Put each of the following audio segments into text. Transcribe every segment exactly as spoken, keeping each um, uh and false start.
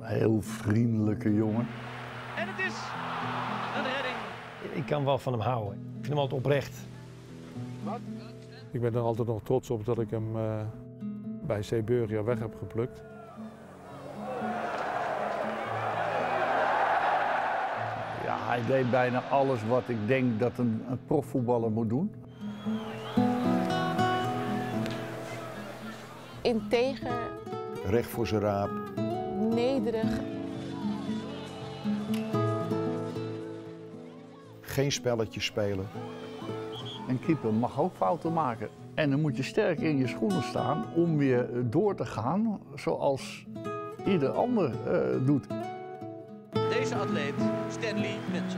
Heel vriendelijke jongen. En het is een redding. Ik kan wel van hem houden. Ik vind hem altijd oprecht. Wat? Ik ben er altijd nog trots op dat ik hem uh, bij Zeeburgia weg heb geplukt. Ja, hij deed bijna alles wat ik denk dat een, een profvoetballer moet doen. Integer. Recht voor zijn raap. Nederig. Geen spelletjes spelen. Een keeper mag ook fouten maken. En dan moet je sterk in je schoenen staan om weer door te gaan zoals ieder ander uh, doet. Deze atleet, Stanley Menzo.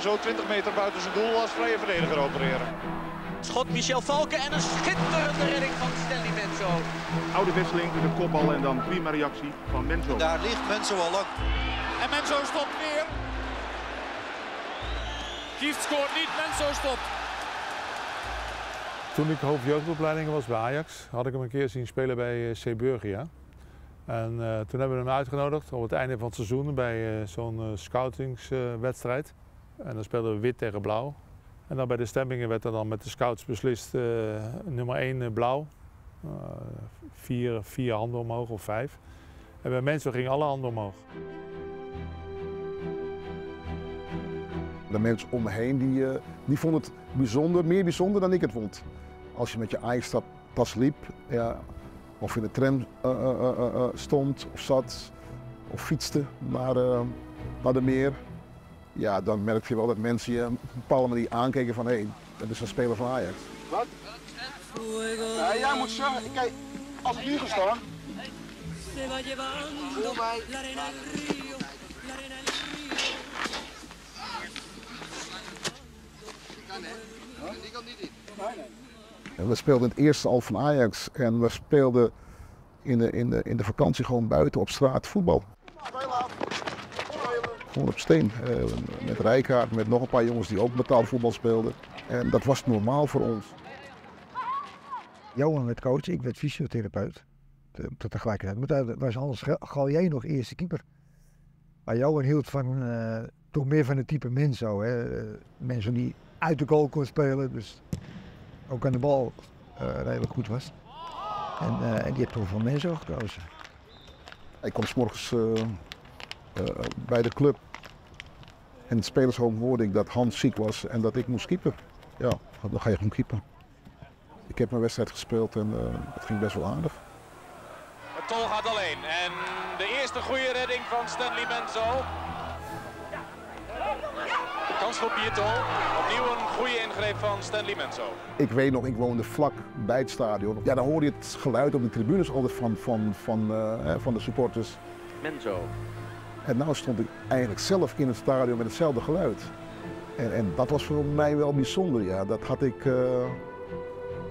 Zo twintig meter buiten zijn doel als vrije verdediger opereren. Schot Michel Falken en een schitterende redding van Stanley Menzo. Oude wisseling, de kopbal en dan prima reactie van Menzo. En daar ligt Menzo al lang. En Menzo stopt weer. Cruijff scoort niet, Menzo stopt. Toen ik hoofdjeugdopleiding was bij Ajax, had ik hem een keer zien spelen bij Zeeburgia. En uh, toen hebben we hem uitgenodigd op het einde van het seizoen bij uh, zo'n uh, scoutingswedstrijd. Uh, En dan speelden we wit tegen blauw. En dan bij de stemmingen werd er dan met de scouts beslist uh, nummer één blauw. Uh, vier, vier handen omhoog of vijf. En bij Menzo gingen alle handen omhoog. De mensen om me heen die, uh, die vonden het bijzonder, meer bijzonder dan ik het vond. Als je met je eigen tas liep, ja, of in de tram uh, uh, uh, uh, stond of zat of fietste naar, uh, naar de meer. Ja, dan merk je wel dat mensen je een bepaalde manier aankeken van hé, hey, dat is een speler van Ajax. Wat? Ja, jij moet zeggen, kijk, als ik nu ga staan. Voel mij. En we speelden het eerste al van Ajax en we speelden in de, in de, in de vakantie gewoon buiten op straat voetbal. Gewoon op steen, met Rijkaard, met nog een paar jongens die ook betaald voetbal speelden. En dat was normaal voor ons. Johan werd coach, ik werd fysiotherapeut. Tot tegelijkertijd, maar daar was anders Gallier nog eerste keeper. Maar Johan hield van, uh, toch meer van het type Menzo. Hè? Mensen die uit de goal kon spelen, dus ook aan de bal uh, redelijk goed was. En, uh, en die heeft toch van Menzo gekozen. Ik kwam 's morgens uh, uh, bij de club. In het spelersroom hoorde ik dat Hans ziek was en dat ik moest keeper. Ja, dan ga je gewoon keeper. Ik heb mijn wedstrijd gespeeld en uh, het ging best wel aardig. Het tol gaat alleen en de eerste goede redding van Stanley Menzo. De kans voor Pietol. Opnieuw een goede ingreep van Stanley Menzo. Ik weet nog, ik woonde vlak bij het stadion. Ja, dan hoor je het geluid op de tribunes altijd van, van, van, uh, van de supporters. Menzo. En nou stond ik eigenlijk zelf in het stadion met hetzelfde geluid. En, en dat was voor mij wel bijzonder, ja. Dat had ik, uh,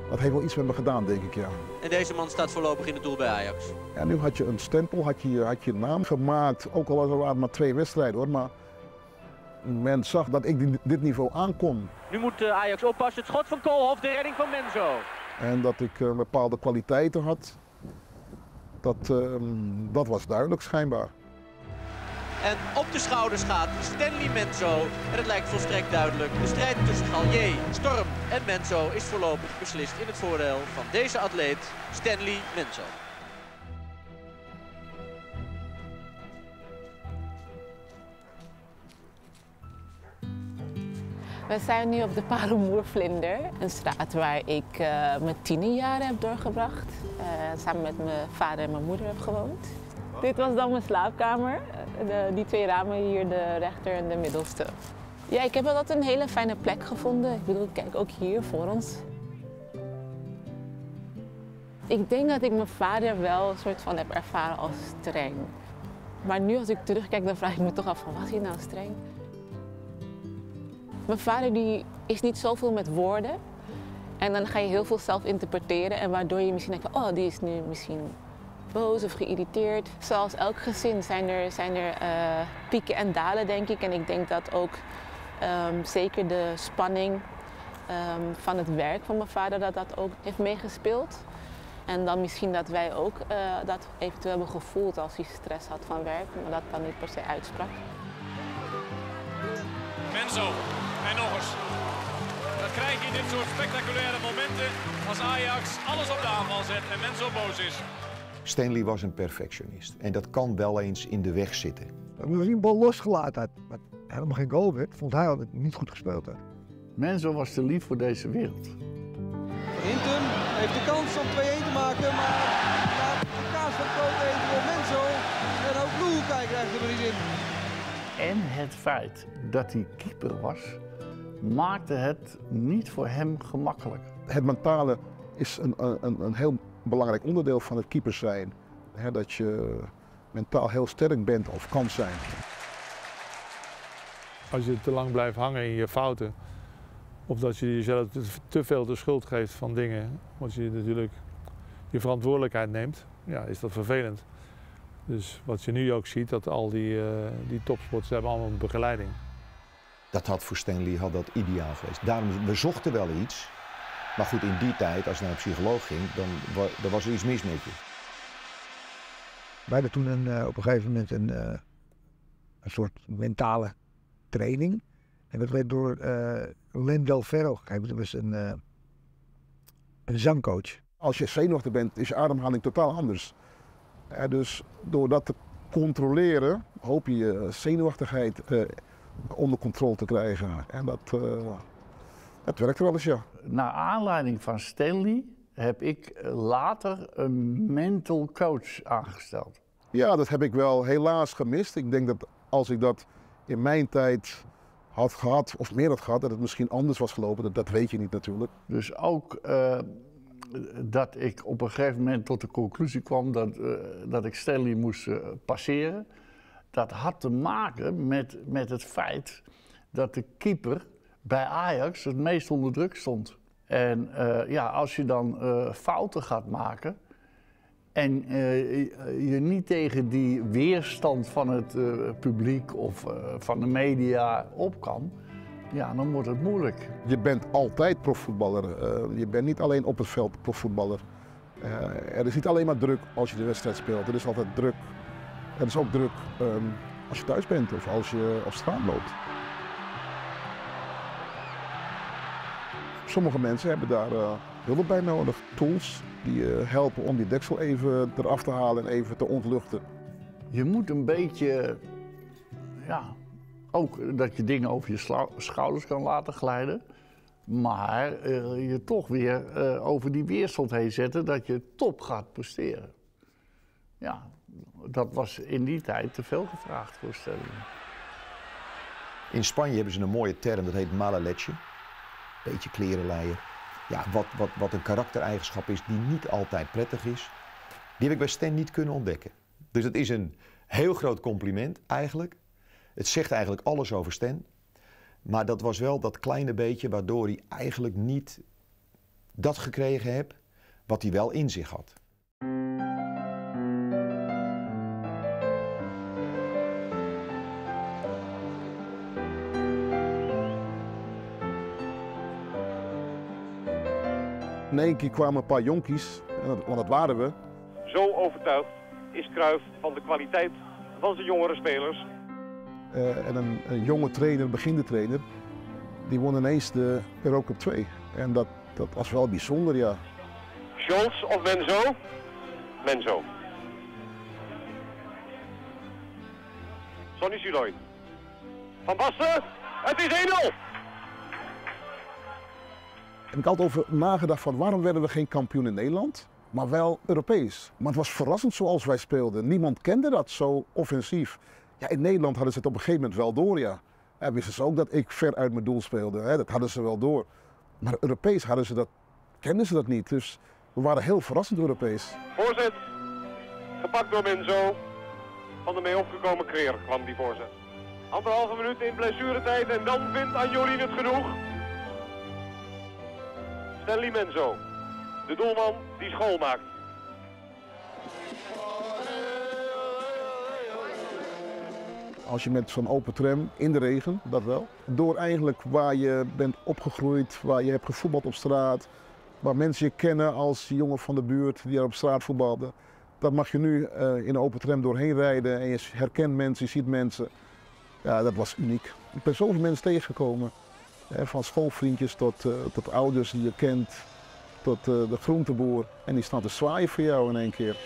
dat heeft wel iets met me gedaan, denk ik, ja. En deze man staat voorlopig in het doel bij Ajax. Ja, nu had je een stempel, had je had je naam gemaakt. Ook al waren het maar twee wedstrijden, hoor. Maar men zag dat ik dit niveau aankon. Nu moet Ajax oppassen. Het schot van Koolhof, de redding van Menzo. En dat ik uh, bepaalde kwaliteiten had, dat, uh, dat was duidelijk schijnbaar. En op de schouders gaat Stanley Menzo. En het lijkt volstrekt duidelijk. De strijd tussen Gallier, Storm en Menzo is voorlopig beslist in het voordeel van deze atleet, Stanley Menzo. We zijn nu op de Palenboer Vlinder. Een straat waar ik uh, mijn tienerjaren heb doorgebracht. Uh, samen met mijn vader en mijn moeder heb gewoond. Dit was dan mijn slaapkamer. De, die twee ramen hier, de rechter en de middelste. Ja, ik heb wel altijd een hele fijne plek gevonden. Ik bedoel, kijk ook hier voor ons. Ik denk dat ik mijn vader wel een soort van heb ervaren als streng. Maar nu als ik terugkijk, dan vraag ik me toch af van, was hij nou streng? Mijn vader die is niet zoveel met woorden. En dan ga je heel veel zelf interpreteren. En waardoor je misschien denkt van, oh, die is nu misschien boos of geïrriteerd. Zoals elk gezin zijn er, zijn er uh, pieken en dalen, denk ik. En ik denk dat ook um, zeker de spanning um, van het werk van mijn vader dat dat ook heeft meegespeeld. En dan misschien dat wij ook uh, dat eventueel hebben gevoeld als hij stress had van werk, maar dat dan niet per se uitsprak. Menzo, en nog eens. Dat krijg je in dit soort spectaculaire momenten als Ajax alles op de aanval zet en Menzo boos is. Stanley was een perfectionist en dat kan wel eens in de weg zitten. Als hij een bal losgelaten had, maar helemaal geen goal werd, vond hij dat het niet goed gespeeld had. Menzo was te lief voor deze wereld. Hinten heeft de kans om twee een te maken, maar laat de kaas van koop even door Menzo. En ook Loelkijk krijgt er niet in. En het feit dat hij keeper was, maakte het niet voor hem gemakkelijk. Het mentale is een, een, een heel belangrijk onderdeel van het keeper zijn. He, dat je mentaal heel sterk bent of kan zijn. Als je te lang blijft hangen in je fouten, of dat je jezelf te veel de schuld geeft van dingen, want je natuurlijk je verantwoordelijkheid neemt, ja, is dat vervelend. Dus wat je nu ook ziet, dat al die, uh, die topsporters hebben allemaal een begeleiding. Dat had voor Stanley had dat ideaal geweest. Daarom, we zochten wel iets, maar goed, in die tijd, als je naar een psycholoog ging, dan, dan was er iets mis met je. Wij hadden toen een, uh, op een gegeven moment een, uh, een soort mentale training. En dat werd door uh, Lindel Ferro gegeven. Dat was een, uh, een zangcoach. Als je zenuwachtig bent, is je ademhaling totaal anders. En dus door dat te controleren, hoop je je zenuwachtigheid uh, onder controle te krijgen. En dat, uh, dat werkt wel eens, ja. Naar aanleiding van Stanley heb ik later een mental coach aangesteld. Ja, dat heb ik wel helaas gemist. Ik denk dat als ik dat in mijn tijd had gehad, of meer had gehad, dat het misschien anders was gelopen. Dat, dat weet je niet natuurlijk. Dus ook uh, dat ik op een gegeven moment tot de conclusie kwam dat, uh, dat ik Stanley moest uh, passeren. Dat had te maken met, met het feit dat de keeper bij Ajax het meest onder druk stond. En uh, ja, als je dan uh, fouten gaat maken en uh, je niet tegen die weerstand van het uh, publiek of uh, van de media op kan, ja, dan wordt het moeilijk. Je bent altijd profvoetballer. Uh, je bent niet alleen op het veld profvoetballer. Uh, er is niet alleen maar druk als je de wedstrijd speelt. Er is altijd druk. Er is ook druk um, als je thuis bent of als je op straat loopt. Sommige mensen hebben daar uh, hulp bij nodig. Tools die uh, helpen om die deksel even eraf te halen en even te ontluchten. Je moet een beetje, ja, ook dat je dingen over je schouders kan laten glijden. Maar uh, je toch weer uh, over die weerstand heen zetten dat je top gaat presteren. Ja, dat was in die tijd te veel gevraagd voor Stanley. In Spanje hebben ze een mooie term, dat heet maleletje. Beetje klerenleier. Ja, wat, wat, wat een karaktereigenschap is die niet altijd prettig is. Die heb ik bij Stan niet kunnen ontdekken. Dus dat is een heel groot compliment eigenlijk. Het zegt eigenlijk alles over Stan. Maar dat was wel dat kleine beetje waardoor hij eigenlijk niet dat gekregen heeft wat hij wel in zich had. In één keer kwamen een paar jonkies, want dat waren we. Zo overtuigd is Kruijff van de kwaliteit van zijn jongere spelers. Uh, en een, een jonge trainer, beginnende trainer, die won ineens de Europa Cup twee. En dat, dat was wel bijzonder, ja. Scholz of Menzo? Menzo. Sonny Suloy. Van Basten, het is één nul! Ik heb altijd over nagedacht van waarom werden we geen kampioen in Nederland, maar wel Europees. Maar het was verrassend zoals wij speelden. Niemand kende dat zo offensief. Ja, in Nederland hadden ze het op een gegeven moment wel door, ja. En wisten ze ook dat ik ver uit mijn doel speelde, hè. Dat hadden ze wel door. Maar Europees hadden ze dat, kenden ze dat niet. Dus we waren heel verrassend Europees. Voorzet, gepakt door Menzo. Van de mee opgekomen Kreer kwam die voorzet. Anderhalve minuut in blessuretijd en dan vindt Anjolien het genoeg. Stanley Menzo, de doelman die school maakt. Als je met zo'n open tram, in de regen, dat wel. Door eigenlijk waar je bent opgegroeid, waar je hebt gevoetbald op straat. Waar mensen je kennen als jongen van de buurt die er op straat voetbalden. Dat mag je nu uh, in een open tram doorheen rijden en je herkent mensen, je ziet mensen. Ja, dat was uniek. Ik ben zoveel mensen tegengekomen. Hè, van schoolvriendjes tot, uh, tot ouders die je kent, tot uh, de groenteboer. En die staan te zwaaien voor jou in één keer.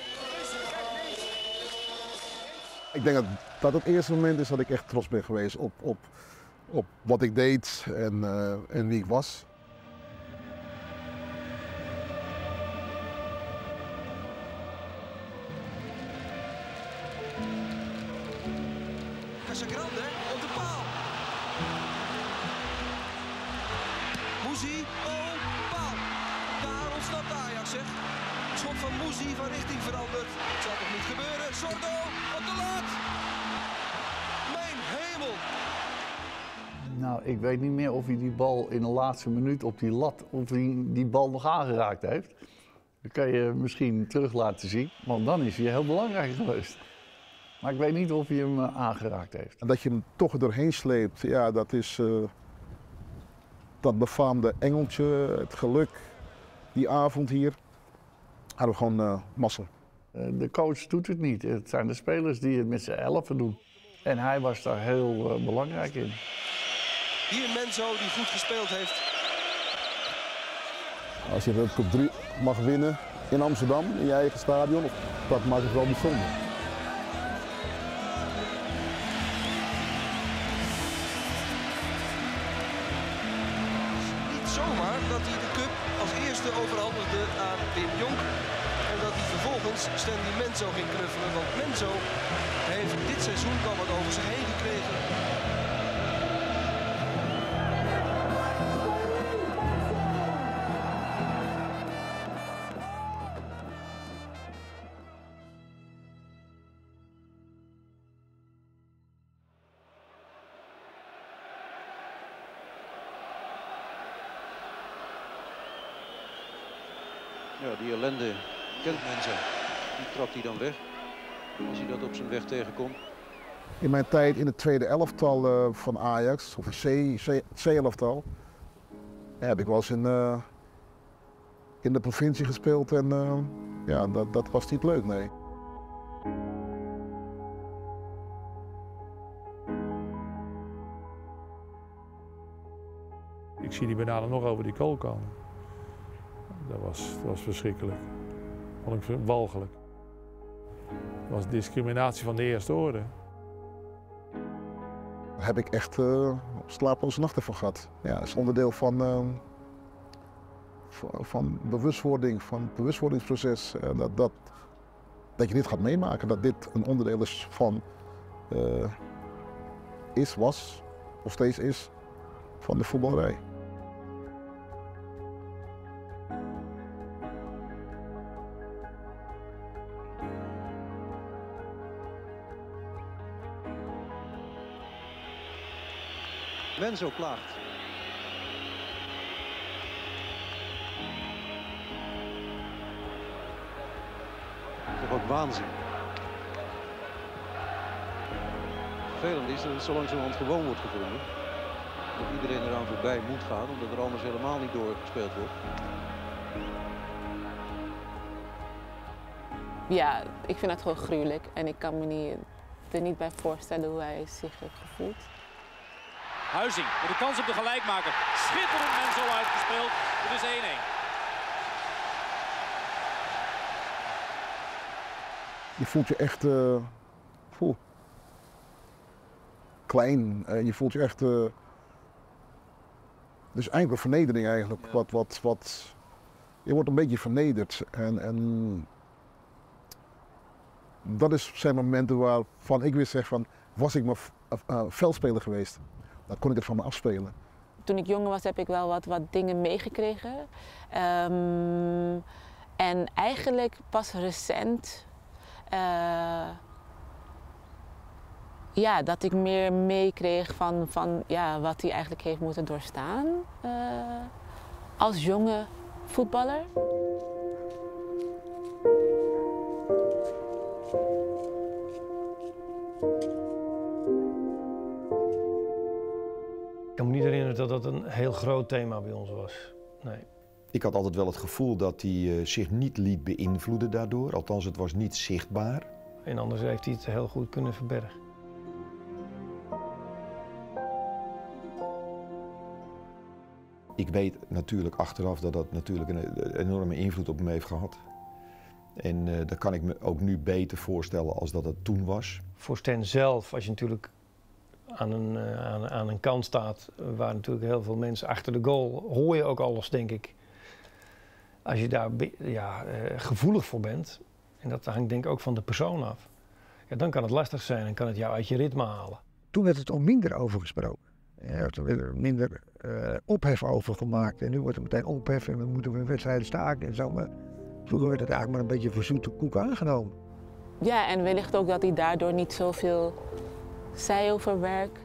Ik denk dat dat het eerste moment is dat ik echt trots ben geweest op, op, op wat ik deed en, uh, en wie ik was. Ik weet niet meer of hij die bal in de laatste minuut op die lat, of hij die bal nog aangeraakt heeft. Dat kan je misschien terug laten zien, want dan is hij heel belangrijk geweest. Maar ik weet niet of hij hem aangeraakt heeft. Dat je hem toch doorheen sleept, ja, dat is uh, dat befaamde engeltje, het geluk, die avond hier. Hadden we gewoon uh, massa. De coach doet het niet, het zijn de spelers die het met z'n elfen doen. En hij was daar heel uh, belangrijk in. Hier Menzo die goed gespeeld heeft. Als je de Cup drie mag winnen in Amsterdam, in je eigen stadion, dat maakt het wel bijzonder. Niet zomaar dat hij de Cup als eerste overhandigde aan Wim Jonk. En dat hij vervolgens Stanley Menzo ging knuffelen. Want Menzo heeft dit seizoen al wat over zich heen gekregen. Ja, die ellende kent Menzo. Die trapt hij dan weg, als hij dat op zijn weg tegenkomt. In mijn tijd in het tweede elftal uh, van Ajax, of het C-elftal, heb ik wel eens in, uh, in de provincie gespeeld en uh, ja, dat, dat was niet leuk, nee. Ik zie die bananen nog over die kool komen. Dat was, dat was verschrikkelijk. Vond ik walgelijk. Dat was discriminatie van de eerste orde. Daar heb ik echt uh, slapeloze nachten van gehad. Ja, dat is onderdeel van, uh, van, van bewustwording, van het bewustwordingsproces. Uh, dat, dat, dat je dit gaat meemaken, dat dit een onderdeel is van, uh, is, was, of steeds is, van de voetballerij. Menzo klaagt. Toch ook waanzin. Vervelend is dat het zo langzamerhand gewoon wordt gevonden. Dat iedereen eraan voorbij moet gaan, omdat er anders helemaal niet doorgespeeld wordt. Ja, ik vind dat gewoon gruwelijk. En ik kan me niet, er niet bij voorstellen hoe hij zich heeft gevoeld. Huizing met de kans op de gelijkmaker. Schitterend Menzo uitgespeeld. Het is één één. Je voelt je echt uh, voel. klein. Uh, je voelt je echt. Uh, dus eigenlijk een vernedering eigenlijk. Ja. Wat, wat, wat, je wordt een beetje vernederd. En, en dat is, zijn momenten waarvan ik weer zeg van, was ik maar uh, veldspeler geweest. Dat kon ik er van me afspelen. Toen ik jonger was heb ik wel wat, wat dingen meegekregen. Um, en eigenlijk pas recent uh, ja, dat ik meer meekreeg van, van ja, wat hij eigenlijk heeft moeten doorstaan uh, als jonge voetballer. Ik kan me niet herinneren dat dat een heel groot thema bij ons was. Nee. Ik had altijd wel het gevoel dat hij uh, zich niet liet beïnvloeden daardoor. Althans, het was niet zichtbaar. En anders heeft hij het heel goed kunnen verbergen. Ik weet natuurlijk achteraf dat dat natuurlijk een enorme invloed op me heeft gehad. En uh, dat kan ik me ook nu beter voorstellen als dat het toen was. Voor Stan zelf, als je natuurlijk aan een, uh, aan, aan een kant staat waar natuurlijk heel veel mensen achter de goal, hoor je ook alles, denk ik. Als je daar ja, uh, gevoelig voor bent, en dat hangt denk ik ook van de persoon af, ja, dan kan het lastig zijn en kan het jou uit je ritme halen. Toen werd het al minder over gesproken. Ja, toen werd er minder uh, ophef over gemaakt en nu wordt er meteen ophef en we moeten weer wedstrijden staken en zo. Maar vroeger werd het eigenlijk maar een beetje voor zoete koek aangenomen. Ja, en wellicht ook dat hij daardoor niet zoveel zei over werk.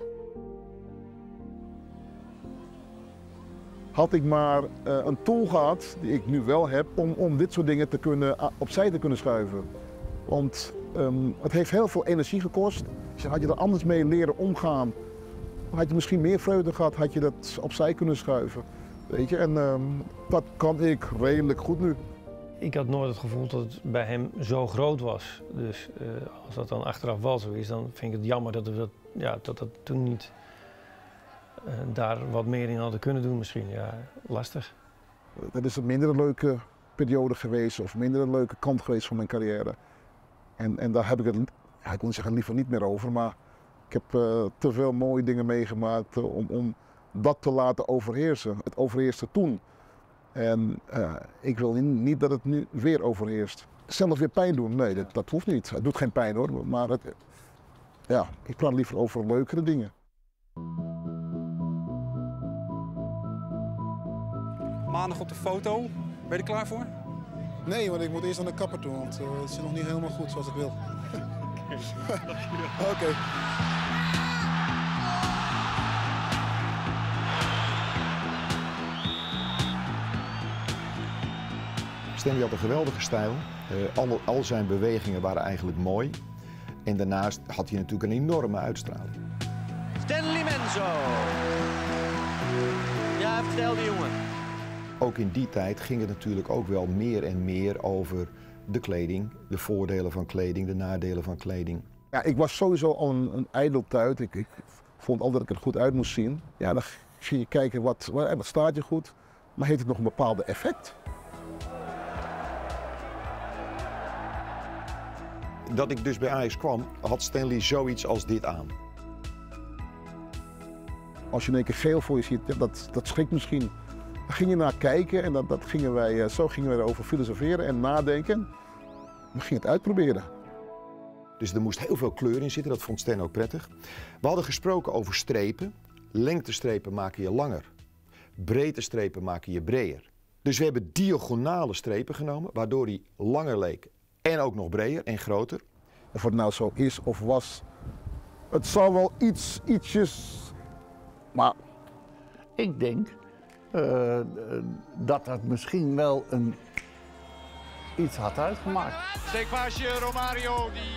Had ik maar uh, een tool gehad, die ik nu wel heb, om, om dit soort dingen te kunnen, uh, opzij te kunnen schuiven. Want um, het heeft heel veel energie gekost. Dus had je er anders mee leren omgaan, had je misschien meer vreugde gehad, had je dat opzij kunnen schuiven. Weet je, en um, dat kan ik redelijk goed nu. Ik had nooit het gevoel dat het bij hem zo groot was. Dus uh, als dat dan achteraf wel zo is, dan vind ik het jammer dat we dat, ja, dat, dat toen niet uh, daar wat meer in hadden kunnen doen misschien. Ja, lastig. Dat is een minder leuke periode geweest of minder een leuke kant geweest van mijn carrière. En, en daar heb ik het, ja, ik wil niet zeggen liever niet meer over, maar ik heb uh, te veel mooie dingen meegemaakt uh, om, om dat te laten overheersen. Het overheerste toen. En uh, ik wil niet dat het nu weer overheerst. Zelf weer pijn doen, nee, dat, dat hoeft niet. Het doet geen pijn hoor, maar het, ja, ik praat liever over leukere dingen. Maandag op de foto, ben je er klaar voor? Nee, want ik moet eerst aan de kapper toe, want uh, het zit nog niet helemaal goed zoals ik wil. Oké, dankjewel. Okay. Stanley had een geweldige stijl. Uh, al, al zijn bewegingen waren eigenlijk mooi. En daarnaast had hij natuurlijk een enorme uitstraling. Stanley Menzo. Ja, vertel die jongen. Ook in die tijd ging het natuurlijk ook wel meer en meer over de kleding. De voordelen van kleding, de nadelen van kleding. Ja, ik was sowieso al een, een ijdeltuit. Ik, ik vond altijd dat ik er goed uit moest zien. Ja, dan ging je kijken, wat, wat staat je goed? Maar heeft het nog een bepaalde effect? Dat ik dus bij Ajax kwam, had Stanley zoiets als dit aan. Als je in één keer geel voor je ziet, ja, dat, dat schrikt misschien. Daar ging je naar kijken en dat, dat gingen wij, zo gingen we erover filosoferen en nadenken. We gingen het uitproberen. Dus er moest heel veel kleur in zitten, dat vond Stan ook prettig. We hadden gesproken over strepen. Lengtestrepen maken je langer. Breedte strepen maken je breder. Dus we hebben diagonale strepen genomen, waardoor hij langer leek. En ook nog breder en groter. Of het nou zo is of was, het zal wel iets, ietsjes, maar... Ik denk uh, dat dat misschien wel een... iets had uitgemaakt. Steekpaasje Romario, die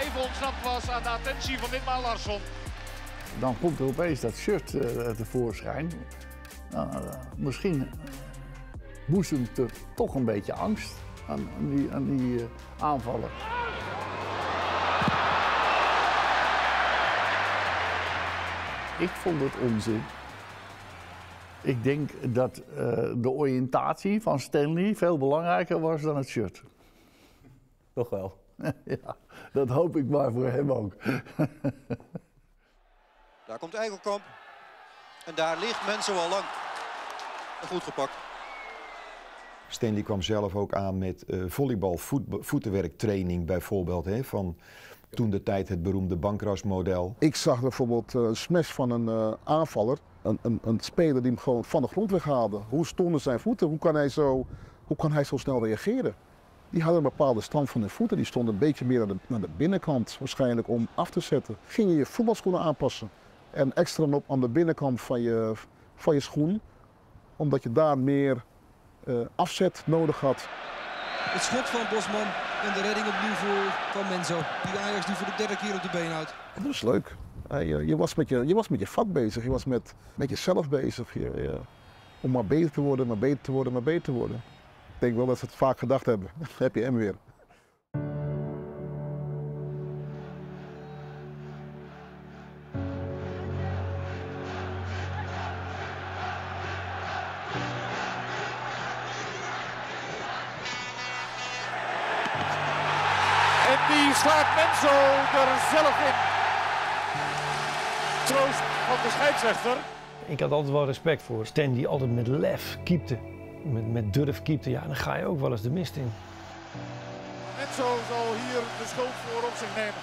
even ontsnapt was aan de attentie van ditmaal Larsson. Dan komt er opeens dat shirt uh, tevoorschijn. Uh, misschien boezemt er toch een beetje angst aan die, aan die uh, aanvallen. Ik vond het onzin. Ik denk dat uh, de oriëntatie van Stanley veel belangrijker was dan het shirt. Toch wel? Ja, dat hoop ik maar voor hem ook. Daar komt Eikelkamp. En daar ligt Menzo al lang. Goed gepakt. Stanley kwam zelf ook aan met uh, volleybal, voet, voetenwerktraining bijvoorbeeld. Hè, van toen de tijd het beroemde bankrasmodel. Ik zag bijvoorbeeld een uh, smash van een uh, aanvaller. Een, een, een speler die hem gewoon van de grond weghaalde. Hoe stonden zijn voeten? Hoe kan hij zo, hoe kan hij zo snel reageren? Die hadden een bepaalde stand van hun voeten. Die stonden een beetje meer aan de, aan de binnenkant waarschijnlijk om af te zetten. Ging je je voetbalschoenen aanpassen en extra op aan de binnenkant van je, van je schoen. Omdat je daar meer uh, afzet nodig had. Het schot van Bosman en de redding opnieuw voor van Menzo. Die Ajax die voor de derde keer op de been houdt. Dat was leuk. Je, je, was met je, je was met je vak bezig. Je was met, met jezelf bezig. Je, je, om maar beter te worden, maar beter te worden, maar beter te worden. Ik denk wel dat ze het vaak gedacht hebben. Dan heb je hem weer. En die slaat Menzo er zelf in. Troost van de scheidsrechter. Ik had altijd wel respect voor Stan, die altijd met lef keepte. Met, met durf keepte, ja, dan ga je ook wel eens de mist in. Menzo zal hier de schuld voor op zich nemen.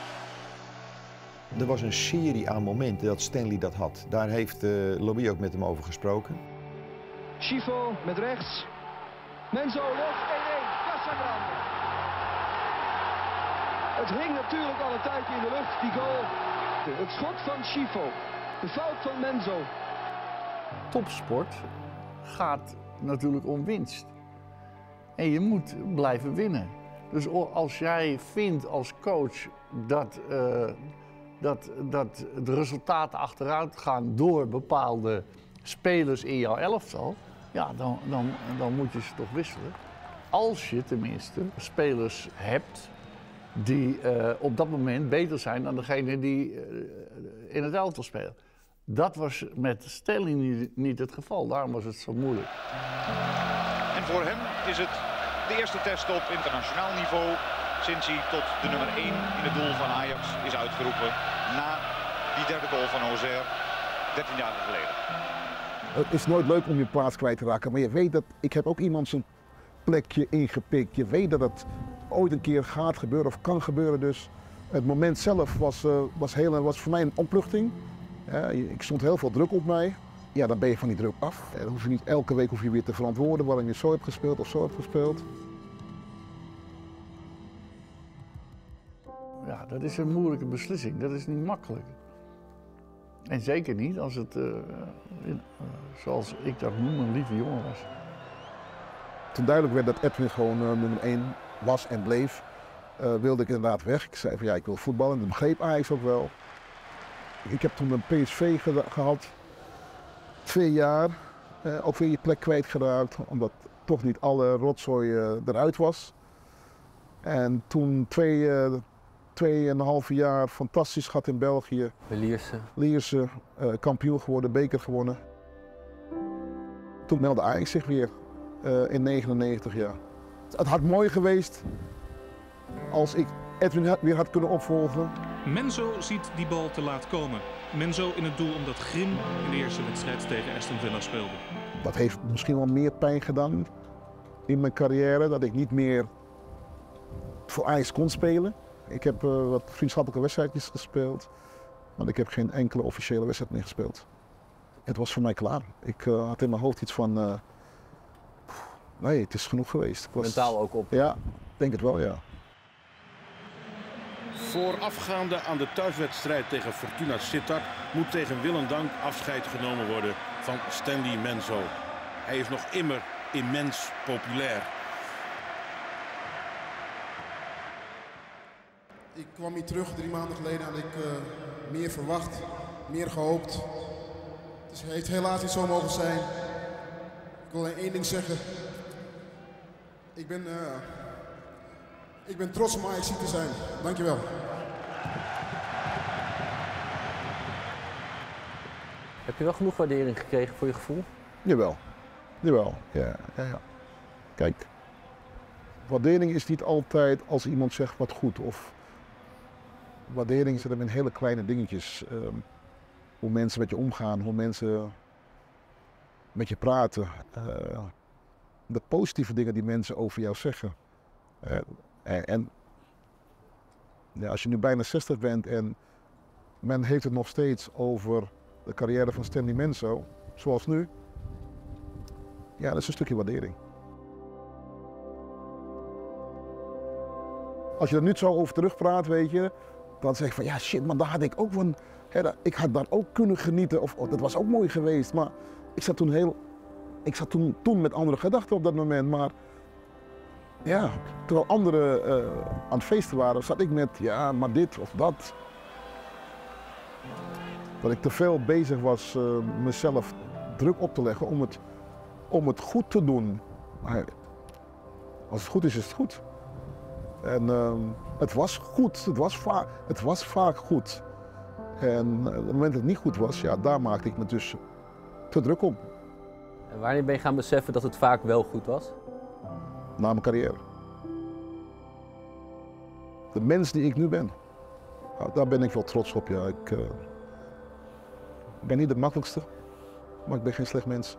Er was een serie aan momenten dat Stanley dat had. Daar heeft uh, Lobby ook met hem over gesproken. Chivo met rechts. Menzo los, één-één. Dat zijn branden. Het hing natuurlijk al een tijdje in de lucht, die goal. Het schot van Chivo. De fout van Menzo. Topsport gaat natuurlijk om winst. En je moet blijven winnen. Dus als jij vindt als coach dat, uh, dat, dat de resultaten achteruit gaan door bepaalde spelers in jouw elftal, ja, dan, dan, dan moet je ze toch wisselen. Als je tenminste spelers hebt die uh, op dat moment beter zijn dan degene die uh, in het elftal spelen. Dat was met Stanley niet het geval, daarom was het zo moeilijk. En voor hem is het de eerste test op internationaal niveau sinds hij tot de nummer één in het doel van Ajax is uitgeroepen na die derde goal van Ozer dertien jaar geleden. Het is nooit leuk om je plaats kwijt te raken, maar je weet dat ik heb ook iemand zijn plekje ingepikt. Je weet dat het ooit een keer gaat gebeuren of kan gebeuren, dus het moment zelf was, uh, was, heel, was voor mij een opluchting. Ja, ik stond heel veel druk op mij. Ja, dan ben je van die druk af. Dan hoef je niet elke week hoef je weer te verantwoorden waarom je zo hebt gespeeld of zo hebt gespeeld. Ja, dat is een moeilijke beslissing. Dat is niet makkelijk. En zeker niet als het, uh, in, uh, zoals ik dat noem, een lieve jongen was. Toen duidelijk werd dat Edwin gewoon uh, nummer één was en bleef, uh, wilde ik inderdaad weg. Ik zei van ja, ik wil voetballen. Dat begreep Ajax ook wel. Ik heb toen een P S V ge gehad, twee jaar, eh, ook weer je plek kwijtgeraakt, omdat toch niet alle rotzooi eh, eruit was. En toen twee, eh, twee en een half jaar fantastisch gehad in België. Bij Lierse. Lierse, eh, kampioen geworden, beker gewonnen. Toen meldde Ajax zich weer eh, in negenennegentig jaar. Het had mooi geweest als ik Edwin weer had kunnen opvolgen. Menzo ziet die bal te laat komen. Menzo in het doel omdat Grim in de eerste wedstrijd tegen Aston Villa speelde. Dat heeft misschien wel meer pijn gedaan in mijn carrière. Dat ik niet meer voor Ajax kon spelen. Ik heb uh, wat vriendschappelijke wedstrijdjes gespeeld. Maar ik heb geen enkele officiële wedstrijd meer gespeeld. Het was voor mij klaar. Ik uh, had in mijn hoofd iets van... Uh, pff, nee, het is genoeg geweest. Ik was... Mentaal ook op? Ja, denk het wel, ja. Voorafgaande aan de thuiswedstrijd tegen Fortuna Sittard moet tegen wil dank afscheid genomen worden van Stanley Menzo. Hij is nog immer immens populair. Ik kwam hier terug drie maanden geleden en had ik uh, meer verwacht, meer gehoopt. Het dus heeft helaas niet zo mogen zijn. Ik wil één ding zeggen. Ik ben... Uh, Ik ben trots om Ajax te zijn. Dankjewel. Heb je wel genoeg waardering gekregen voor je gevoel? Jawel. Jawel. Ja. Ja, ja. Kijk, waardering is niet altijd als iemand zegt wat goed. Of waardering zit hem in hele kleine dingetjes. Um, hoe mensen met je omgaan, hoe mensen met je praten. Uh, de positieve dingen die mensen over jou zeggen. Uh, En, en ja, als je nu bijna zestig bent en men heeft het nog steeds over de carrière van Stanley Menzo, zoals nu, ja, dat is een stukje waardering. Als je er nu zo over terugpraat, weet je, dan zeg je van ja shit, maar daar had ik ook van, hè, ik had daar ook kunnen genieten of oh, dat was ook mooi geweest. Maar ik zat toen heel, ik zat toen, toen met andere gedachten op dat moment, maar ja, terwijl anderen uh, aan het feesten waren, zat ik met ja, maar dit of dat. Dat ik te veel bezig was uh, mezelf druk op te leggen om het, om het goed te doen. Maar als het goed is, is het goed. En uh, het was goed, het was, va het was vaak goed. En op het moment dat het niet goed was, ja, daar maakte ik me dus te druk om. En wanneer ben je gaan beseffen dat het vaak wel goed was? Na mijn carrière. De mens die ik nu ben, nou, daar ben ik wel trots op. Ja. Ik, uh, ik ben niet de makkelijkste, maar ik ben geen slecht mens.